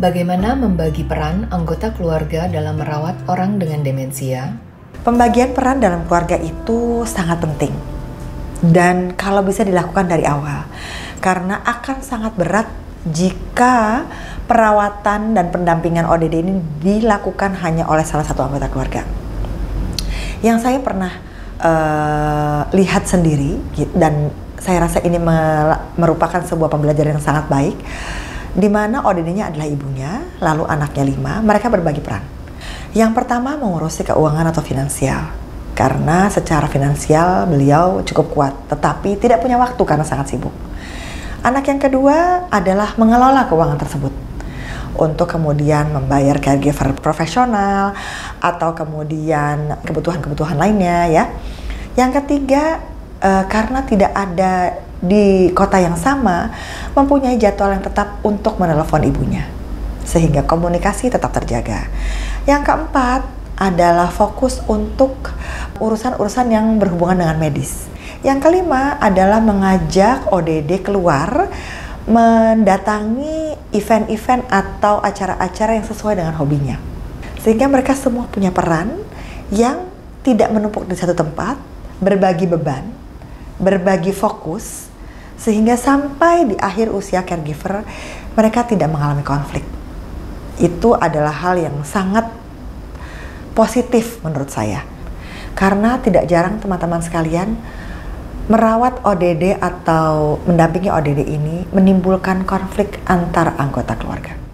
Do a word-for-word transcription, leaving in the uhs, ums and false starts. Bagaimana membagi peran anggota keluarga dalam merawat orang dengan demensia? Pembagian peran dalam keluarga itu sangat penting. Dan kalau bisa dilakukan dari awal. Karena akan sangat berat jika perawatan dan pendampingan O D D ini dilakukan hanya oleh salah satu anggota keluarga. Yang saya pernah uh, lihat sendiri, dan saya rasa ini merupakan sebuah pembelajaran yang sangat baik, di mana O D D-nya adalah ibunya, lalu anaknya lima, mereka berbagi peran. Yang pertama mengurusi keuangan atau finansial, karena secara finansial beliau cukup kuat, tetapi tidak punya waktu karena sangat sibuk. Anak yang kedua adalah mengelola keuangan tersebut, untuk kemudian membayar caregiver profesional, atau kemudian kebutuhan-kebutuhan lainnya ya. Yang ketiga, e, karena tidak ada di kota yang sama, mempunyai jadwal yang tetap untuk menelepon ibunya, sehingga komunikasi tetap terjaga. Yang keempat adalah fokus untuk urusan-urusan yang berhubungan dengan medis. Yang kelima adalah mengajak O D D keluar, mendatangi event-event atau acara-acara yang sesuai dengan hobinya, sehingga mereka semua punya peran yang tidak menumpuk di satu tempat, berbagi beban, berbagi fokus, sehingga sampai di akhir usia caregiver mereka tidak mengalami konflik. Itu adalah hal yang sangat positif menurut saya, karena tidak jarang teman-teman sekalian merawat O D D atau mendampingi O D D ini menimbulkan konflik antar anggota keluarga.